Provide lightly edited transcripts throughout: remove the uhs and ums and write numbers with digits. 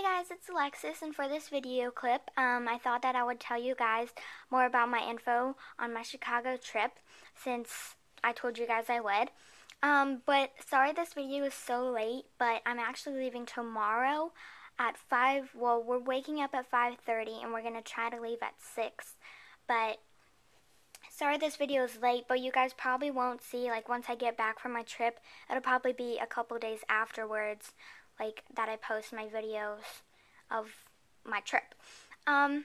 Hey guys, it's Alexis, and for this video clip, I thought that I would tell you guys more about my info on my Chicago trip, since I told you guys I would. But sorry this video is so late, but I'm actually leaving tomorrow at 5, well, we're waking up at 5:30, and we're going to try to leave at 6, but sorry this video is late, but you guys probably won't see, like, once I get back from my trip, it'll probably be a couple days afterwards, like, that I post my videos of my trip. And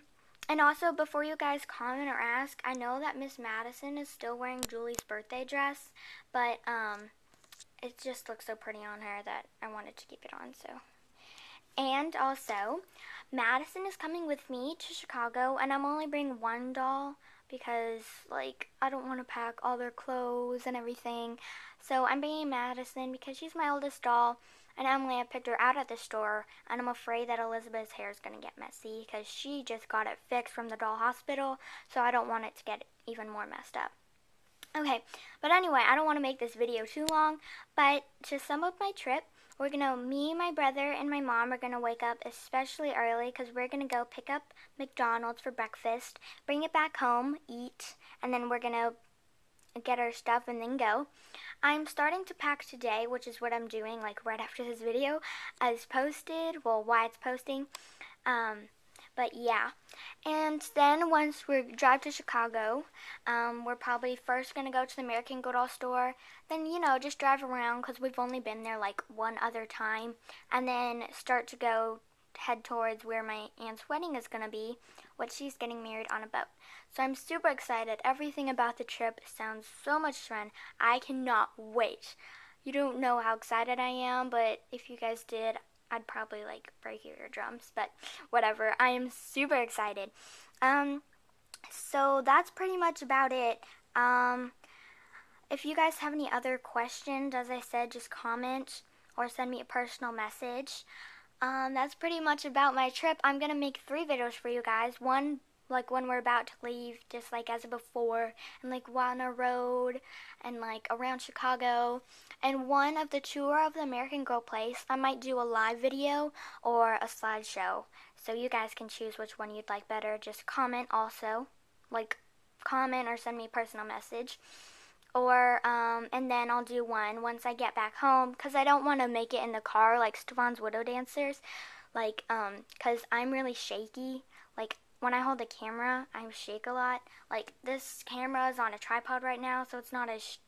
also, before you guys comment or ask, I know that Miss Madison is still wearing Julie's birthday dress, but, it just looks so pretty on her that I wanted to keep it on, so. And also, Madison is coming with me to Chicago, and I'm only bringing one doll because, like, I don't want to pack all their clothes and everything. So I'm bringing Madison because she's my oldest doll, and Emily, I picked her out at the store, and I'm afraid that Elizabeth's hair is going to get messy because she just got it fixed from the doll hospital, so I don't want it to get even more messed up. Okay, but anyway, I don't want to make this video too long, but to sum up my trip, we're going to, me, my brother, and my mom are going to wake up especially early because we're going to go pick up McDonald's for breakfast, bring it back home, eat, and then we're going to get our stuff and then go. I'm starting to pack today, which is what I'm doing, like, right after this video is posted, well, why it's posting, but yeah. And then once we drive to Chicago, we're probably first going to go to the American Girl store, then, you know, just drive around because we've only been there, like, one other time, and then start to head towards where my aunt's wedding is going to be, which she's getting married on a boat. So I'm super excited. Everything about the trip sounds so much fun. I cannot wait. You don't know how excited I am, but if you guys did, I'd probably, like, break your eardrums, but whatever. I am super excited. So that's pretty much about it. If you guys have any other questions, as I said, just comment or send me a personal message. That's pretty much about my trip. I'm going to make 3 videos for you guys. One, like, when we're about to leave, just, like, as before, and, like, on our road, and, like, around Chicago. And one of the tour of the American Girl place. I might do a live video or a slideshow. So you guys can choose which one you'd like better. Just comment also. Like, comment or send me a personal message. Or, and then I'll do one once I get back home, because I don't want to make it in the car like Stefan's Widow Dancers, like, because I'm really shaky, like, when I hold the camera, I shake a lot, like, this camera is on a tripod right now, so it's not as,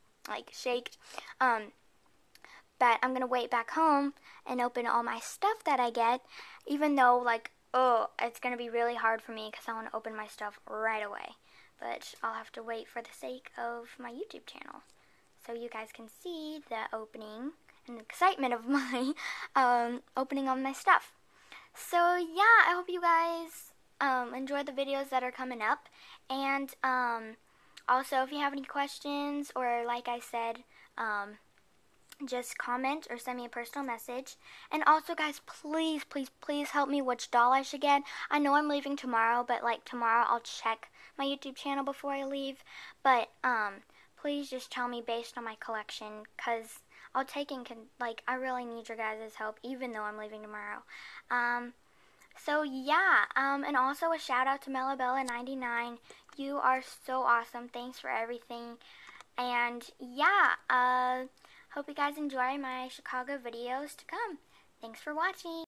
shaked, but I'm going to wait back home and open all my stuff that I get, even though, like, oh, it's going to be really hard for me, because I want to open my stuff right away. But I'll have to wait for the sake of my YouTube channel, so you guys can see the opening and the excitement of my opening on my stuff. So yeah, I hope you guys enjoy the videos that are coming up, and also if you have any questions, or like I said, just comment or send me a personal message. And also, guys, please, please, please help me which doll I should get. I know I'm leaving tomorrow, but, like, tomorrow I'll check my YouTube channel before I leave. But, please just tell me based on my collection, because I'll take and, like, I really need your guys' help, even though I'm leaving tomorrow. So, yeah, and also a shout-out to Melabella99. You are so awesome. Thanks for everything. And, yeah, hope you guys enjoy my Chicago videos to come. Thanks for watching.